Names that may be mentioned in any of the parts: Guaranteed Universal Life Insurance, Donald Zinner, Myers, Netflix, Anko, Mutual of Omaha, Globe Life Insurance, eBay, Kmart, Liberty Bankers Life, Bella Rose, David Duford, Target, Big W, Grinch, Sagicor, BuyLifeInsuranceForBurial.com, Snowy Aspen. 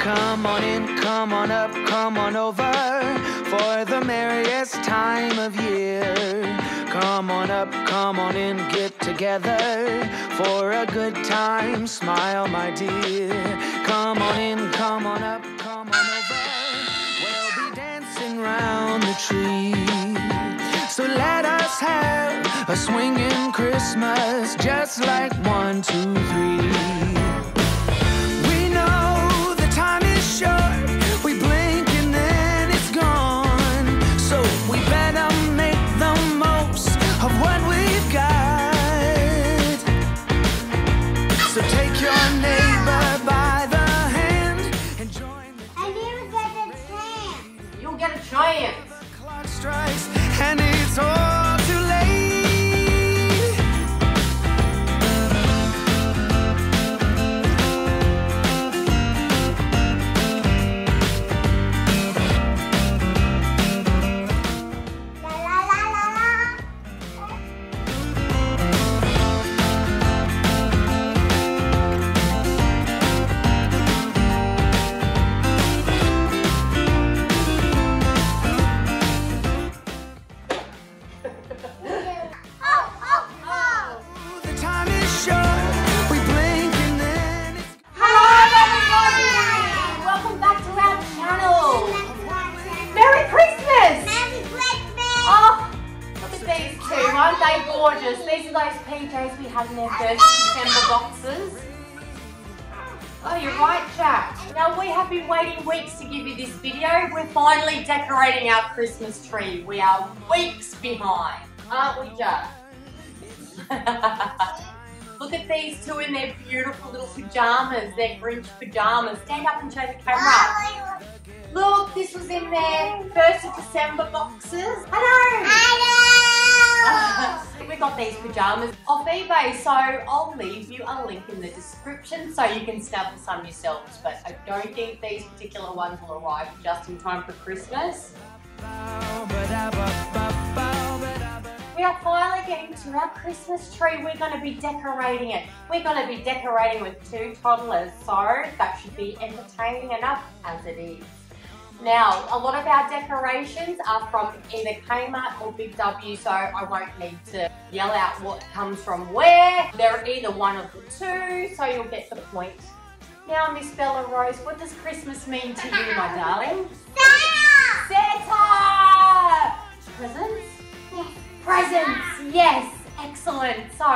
Come on in, come on up, come on over for the merriest time of year. Come on up, come on in, get together for a good time, smile my dear. Come on in, come on up, come on over, we'll be dancing round the tree. So let us have a swinging Christmas, just like 1, 2, 3. And it's all too late. La la la la Gorgeous. Lacey likes PJs we had in their first December boxes. Oh, you're right, Jack. Now, we have been waiting weeks to give you this video. We're finally decorating our Christmas tree. We are weeks behind, aren't we, Jack? Look at these two in their beautiful little pajamas, their Grinch pajamas. Stand up and show the camera. Look, this was in their first of December boxes. Hello! We got these pajamas off eBay, so I'll leave you a link in the description so you can snap some yourselves, but I don't think these particular ones will arrive just in time for Christmas. We are finally getting to our Christmas tree. We're going to be decorating it. We're going to be decorating with two toddlers, so that should be entertaining enough as it is. Now, a lot of our decorations are from either Kmart or Big W, so I won't need to yell out what comes from where. They're either one of the two, so you'll get the point. Now, Miss Bella Rose, what does Christmas mean to you, my darling? Santa! Santa! Presents? Yes. Presents, yes. Excellent. So,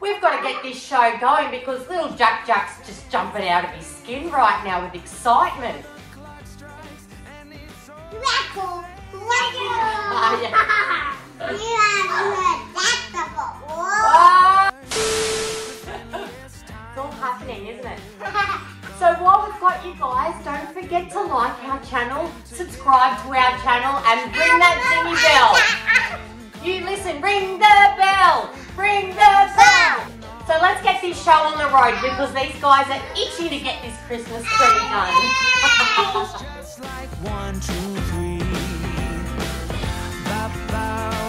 we've got to get this show going because little Jack's just jumping out of his skin right now with excitement. Record! Record! Yeah. It's all happening, isn't it? So while we've got you guys, don't forget to like our channel, subscribe to our channel, and ring that zingy bell. You listen, ring the bell! Ring the bell! So let's get this show on the road because these guys are itching to get this Christmas tree done. Like 1, 2, 3. Ba ba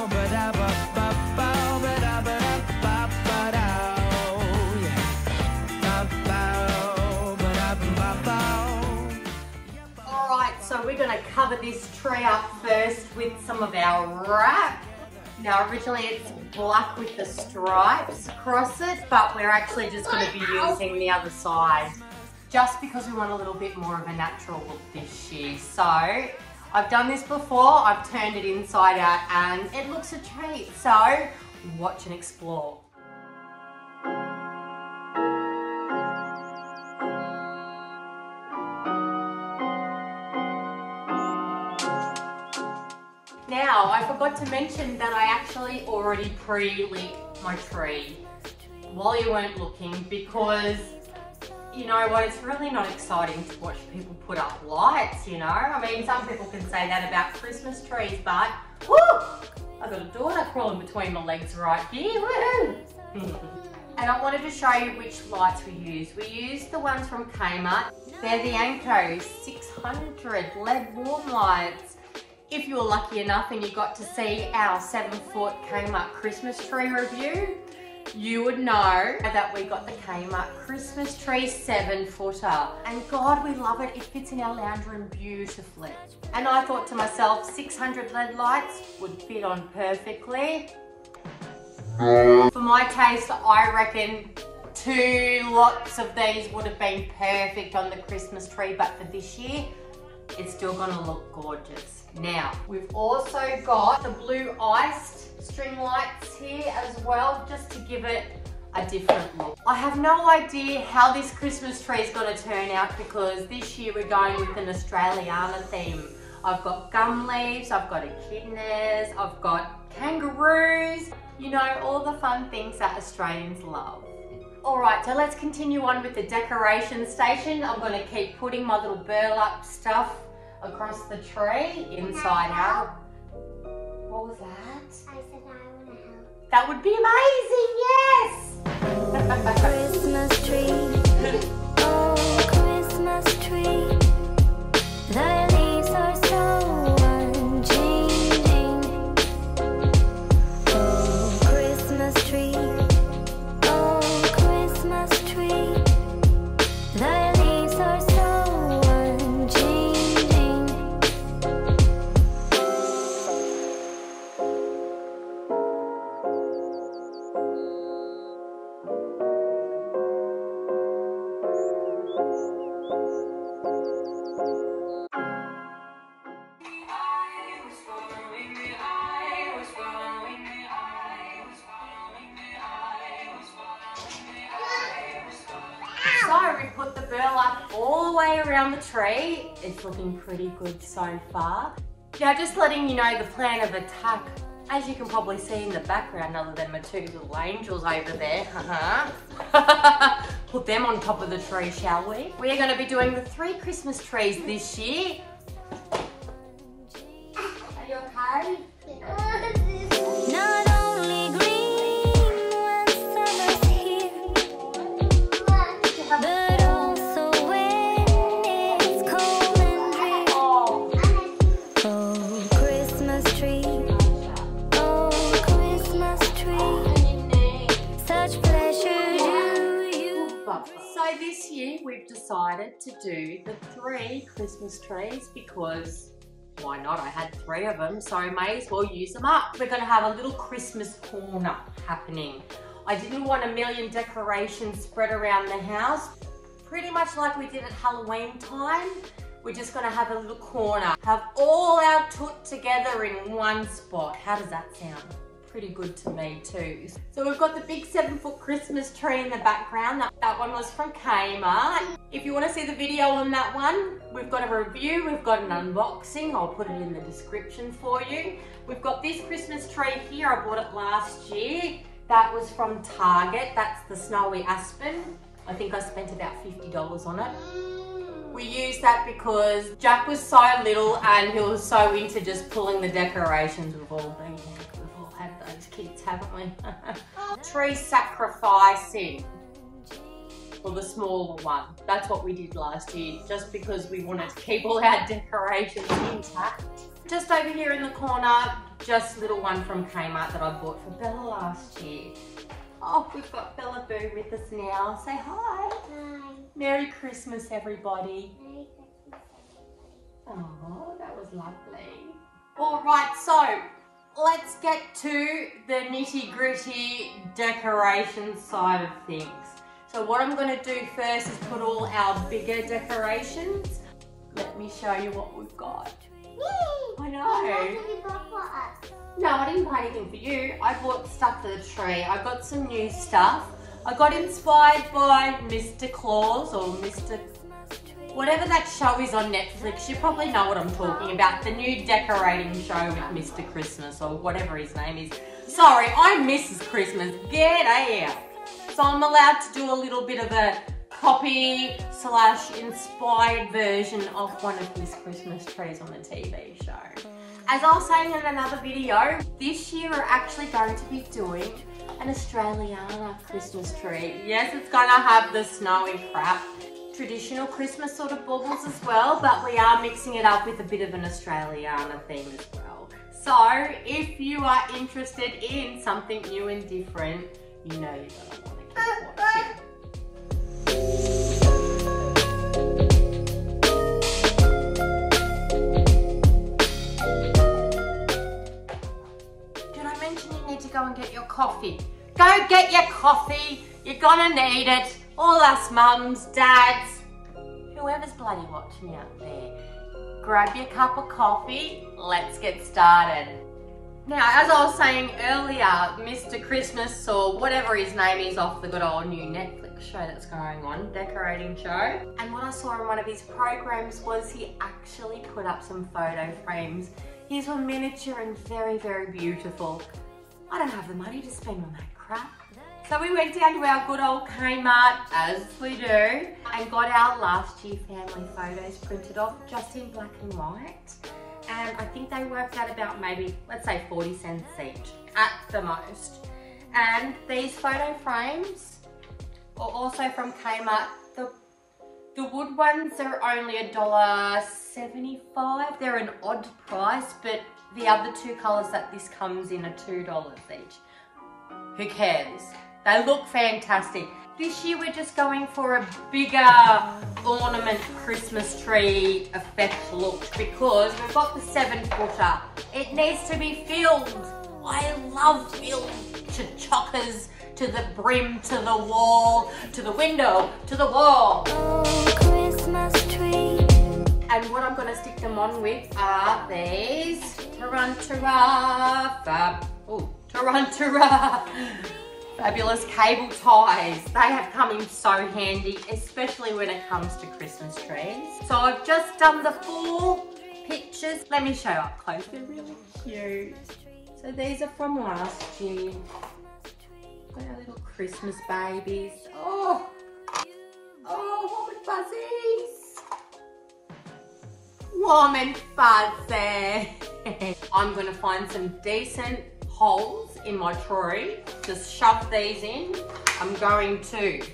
ba da ba ba ba ba da ba ba ba da. Ba ba ba da ba ba. All right, so we're going to cover this tree up first with some of our wrap. Now, originally it's black with the stripes across it, but we're actually just going to be using the other side, just because we want a little bit more of a natural look this year. So, I've done this before, I've turned it inside out and it looks a treat. So, watch and explore. Now, I forgot to mention that I actually already pre-lit my tree while you weren't looking because, you know what, it's really not exciting to watch people put up lights, you know. I mean, some people can say that about Christmas trees, but woo! I've got a daughter crawling between my legs right here, woohoo! And I wanted to show you which lights we use. We used the ones from Kmart. They're the Anko 600 LED warm lights. If you were lucky enough and you got to see our 7-foot Kmart Christmas tree review, you would know that we got the Kmart Christmas tree 7-footer. And God, we love it. It fits in our lounge room beautifully. And I thought to myself, 600 LED lights would fit on perfectly. For my taste, I reckon 2 lots of these would have been perfect on the Christmas tree, but for this year, it's still gonna look gorgeous. Now, we've also got the blue iced string lights here as well, just to give it a different look. I have no idea how this Christmas tree is gonna turn out because this year we're going with an Australiana theme. I've got gum leaves, I've got echidnas, I've got kangaroos. You know, all the fun things that Australians love. All right, so let's continue on with the decoration station. I'm gonna keep putting my little burlap stuff across the tree, inside out. What was that? I said I wanna help. That would be amazing, yes! Christmas tree, oh Christmas tree, the leaves are so unchanging. Oh Christmas tree, around the tree. It's looking pretty good so far. Now just letting you know the plan of attack, as you can probably see in the background other than my 2 little angels over there, Put them on top of the tree, shall we? We are going to be doing the 3 Christmas trees this year. Are you okay? This year we've decided to do the 3 Christmas trees because why not? I had 3 of them, so I may as well use them up. We're going to have a little Christmas corner happening. I didn't want a million decorations spread around the house. Pretty much like we did at Halloween time, we're just going to have a little corner. Have all our toot together in one spot. How does that sound? Pretty good to me too. So we've got the big 7-foot Christmas tree in the background. That one was from Kmart. If you want to see the video on that one, we've got a review, we've got an unboxing. I'll put it in the description for you. We've got this Christmas tree here. I bought it last year. That was from Target. That's the Snowy Aspen. I think I spent about $50 on it. We used that because Jack was so little and he was so into just pulling the decorations. We've all had those kids, haven't we? Tree sacrificing. Well, the smaller one. That's what we did last year, just because we wanted to keep all our decorations intact. Just over here in the corner, just little one from Kmart that I bought for Bella last year. Oh, we've got Bella Boo with us now. Say hi. Hi. Merry Christmas, everybody. Merry Christmas, everybody. Oh, that was lovely. All right, so let's get to the nitty-gritty decoration side of things. So what I'm going to do first is put all our bigger decorations. Let me show you what we've got. Yay! I know. No, I didn't buy anything for you. I bought stuff for the tree. I got some new stuff. I got inspired by Mr. Claus or Mr. Whatever that show is on Netflix. You probably know what I'm talking about. The new decorating show with Mr. Christmas or whatever his name is. Sorry, I'm Mrs. Christmas. Get out. So I'm allowed to do a little bit of a copy/inspired version of one of his Christmas trees on the TV show. As I was saying in another video, this year we're actually going to be doing an Australiana Christmas tree. Yes, it's going to have the snowy crap, traditional Christmas sort of baubles as well, but we are mixing it up with a bit of an Australiana theme as well. So if you are interested in something new and different, you know you're going to want to keep watching. Did I mention you need to go and get your coffee? Go get your coffee. You're going to need it. All us mums, dads, whoever's bloody watching out there. Grab your cup of coffee. Let's get started. Now, as I was saying earlier, Mr. Christmas or whatever his name is off the good old new Netflix show that's going on, decorating show. And what I saw in one of his programs was he actually put up some photo frames. These were miniature and very, very beautiful. I don't have the money to spend on that crap. So we went down to our good old Kmart, as we do, and got our last year family photos printed off just in black and white. And I think they worked out about maybe, let's say 40 cents each at the most. And these photo frames are also from Kmart. The wood ones are only $1.75. They're an odd price, but the other two colors that this comes in are $2 each. Who cares? They look fantastic. This year we're just going for a bigger ornament Christmas tree effect look because we've got the 7-footer. It needs to be filled. I love filled to chockers, to the brim, to the wall, to the window, to the wall. Oh, Christmas tree. And what I'm gonna stick them on with are these. Tarantara, fab, ooh, tarantara. Fabulous cable ties. They have come in so handy, especially when it comes to Christmas trees. So I've just done the 4 pictures. Let me show up close. They're really cute. So these are from last year. Got our little Christmas babies. Oh, warm and fuzzies. Warm and fuzzy. I'm gonna find some decent holes in my trolley. Just shove these in. I'm going to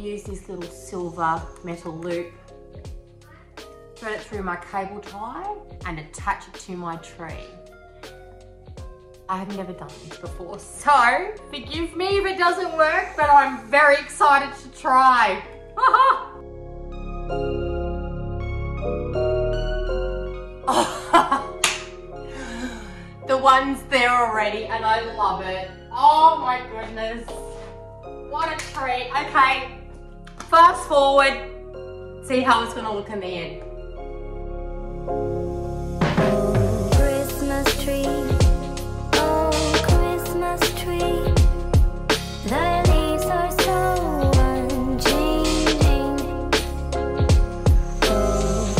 use this little silver metal loop, thread it through my cable tie and attach it to my tree. I have never done this before, so forgive me if it doesn't work, but I'm very excited to try. The one's there already and I love it. Oh my goodness. What a treat. Okay, fast forward. See how it's gonna look in the end. Oh, Christmas tree. Oh, Christmas tree. The leaves are so unchanging. Oh,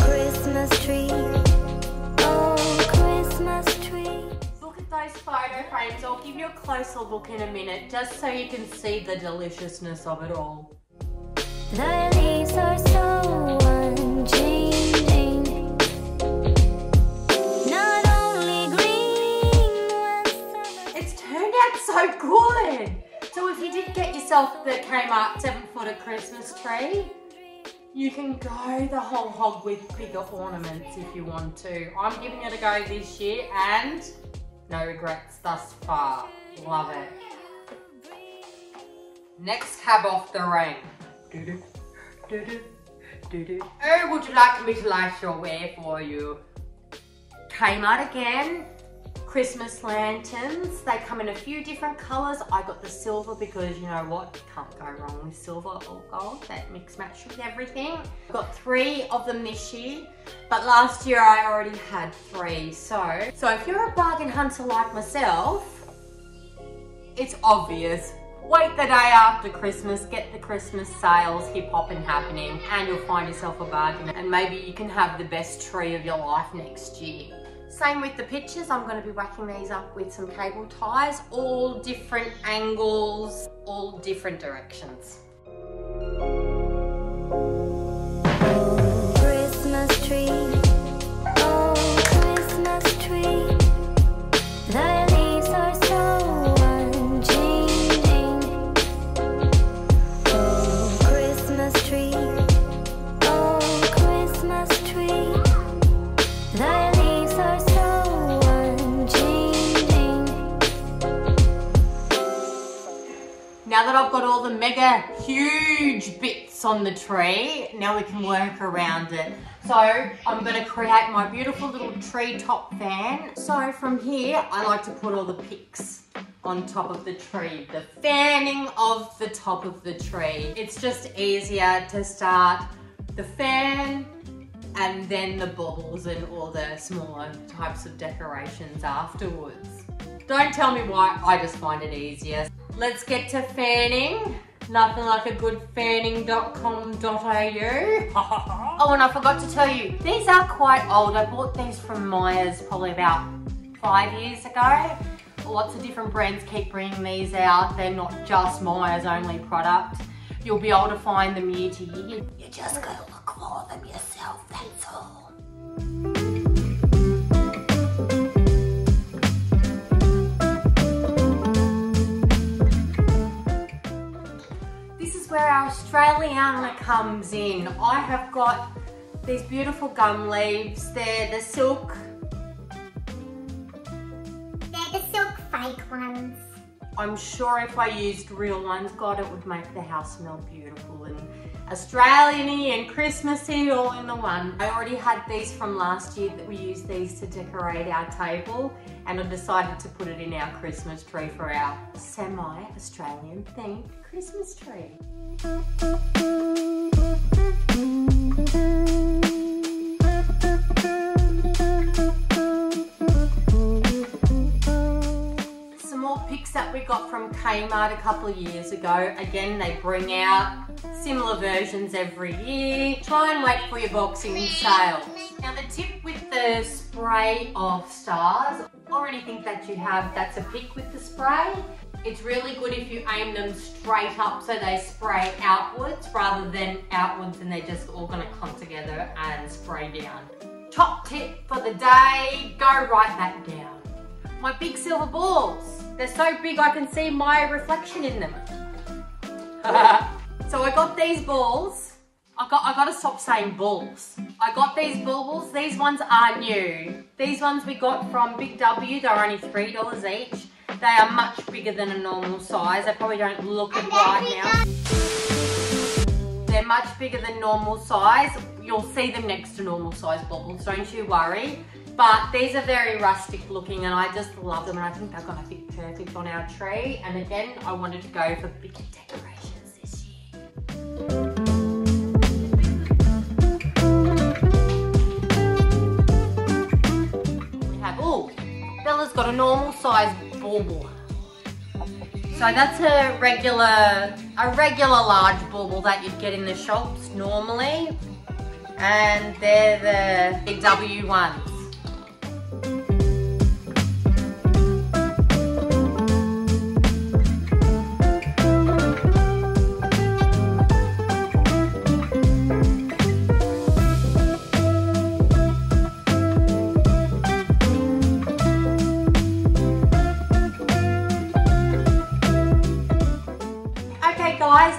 Christmas tree. Oh, Christmas tree. Those photo frames. I'll give you a closer look in a minute just so you can see the deliciousness of it all. The leaves are so unchanging. Not only green. It's turned out so good. So if you did get yourself the Kmart 7-footer Christmas tree, you can go the whole hog with bigger ornaments if you want to. I'm giving it a go this year and no regrets thus far. Love it. Next cab off the rank. Doo-doo, doo-doo, doo-doo. Oh, would you like me to light your way for you? Kmart again. Christmas lanterns. They come in a few different colours. I got the silver because you know what? Can't go wrong with silver or gold. That mix match with everything. Got 3 of them this year, but last year I already had 3. So if you're a bargain hunter like myself, it's obvious. Wait the day after Christmas, get the Christmas sales hip-hopping happening and you'll find yourself a bargain and maybe you can have the best tree of your life next year. Same with the pictures, I'm going to be whacking these up with some cable ties, all different angles, all different directions. Oh, Christmas tree. Oh, Christmas tree. The leaves are so unchanging. Oh, Christmas tree. Oh, Christmas tree. The Now that I've got all the mega huge bits on the tree, now we can work around it. So I'm gonna create my beautiful little tree top fan. So from here, I like to put all the picks on top of the tree, the fanning of the top of the tree. It's just easier to start the fan and then the baubles and all the smaller types of decorations afterwards. Don't tell me why, I just find it easier. Let's get to fanning. Nothing like a good fanning.com.au. Oh, and I forgot to tell you, these are quite old. I bought these from Myers probably about 5 years ago. Lots of different brands keep bringing these out. They're not just Myers only product. You'll be able to find them year to year. You just gotta look for them yourself, that's all. Where our Australiana comes in. I have got these beautiful gum leaves. They're the silk. They're the silk fake ones. I'm sure if I used real ones, God, it would make the house smell beautiful and Australian-y and Christmassy all in the one. I already had these from last year that we used these to decorate our table, and I decided to put it in our Christmas tree for our semi-Australian themed Christmas tree. Some more picks that we got from Kmart a couple of years ago. Again, they bring out similar versions every year. Try and wait for your boxing sale. Now the tip with the spray of stars, or anything that you have that's a pick with the spray, it's really good if you aim them straight up so they spray outwards rather than outwards and they're just all gonna come together and spray down. Top tip for the day, go right back down. My big silver balls, they're so big I can see my reflection in them. So I got these balls. I gotta stop saying balls. I got these baubles. These ones are new. These ones we got from Big W. They're only $3 each. They are much bigger than a normal size. They probably don't look it right now. They're much bigger than normal size. You'll see them next to normal size baubles, don't you worry. But these are very rustic looking and I just love them and I think they're gonna fit perfect on our tree. And again, I wanted to go for bigger decoration. Bella's got a normal size bauble. So that's a regular large bauble that you'd get in the shops normally. And they're the Big W ones.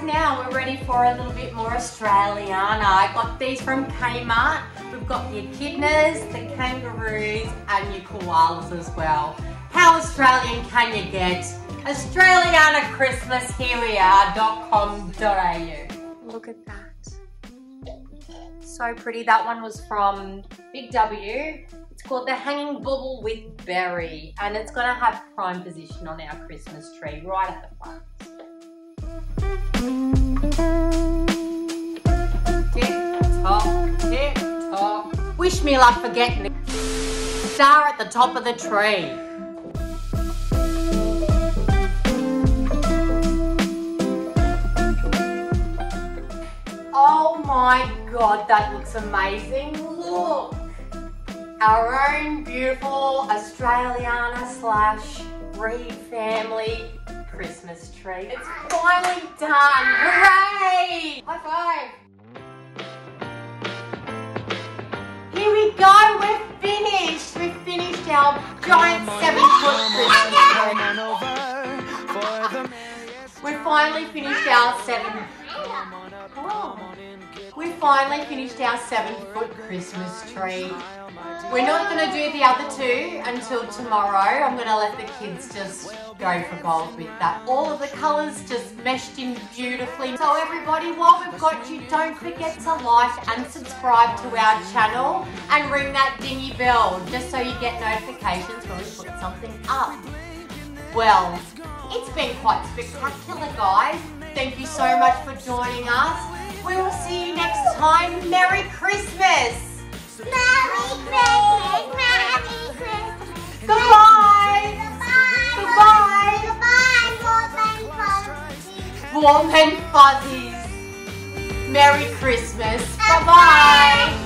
Now we're ready for a little bit more Australiana. I got these from Kmart. We've got the echidnas, the kangaroos and your koalas as well. How Australian can you get? Australiana Christmas, here we are.com.au. Look at that. So pretty. That one was from Big W. It's called the Hanging Bauble with Berry and it's going to have prime position on our Christmas tree right at the front. Tick-tock, tick-tock. Wish me luck for getting the star at the top of the tree. Oh my God, that looks amazing. Look, our own beautiful Australiana slash Reed family Christmas tree. It's finally done! Hooray! High five! Here we go, we're finished! We've finished our giant 7-foot Christmas tree. We've finally finished our 7-foot Christmas tree. We're not going to do the other two until tomorrow. I'm going to let the kids just go for gold with that. All of the colours just meshed in beautifully. So everybody, while we've got you, don't forget to like and subscribe to our channel and ring that dingy bell just so you get notifications when we put something up. Well, it's been quite spectacular, guys. Thank you so much for joining us. We will see you next time. Merry Christmas! Merry Christmas! Merry Christmas! Goodbye! Goodbye! Goodbye! Goodbye! Warm and fuzzies! Merry Christmas! Bye-bye!